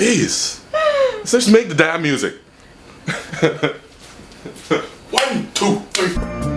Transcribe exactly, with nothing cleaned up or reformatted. Jeez. Let's just make the damn music. One, two, three.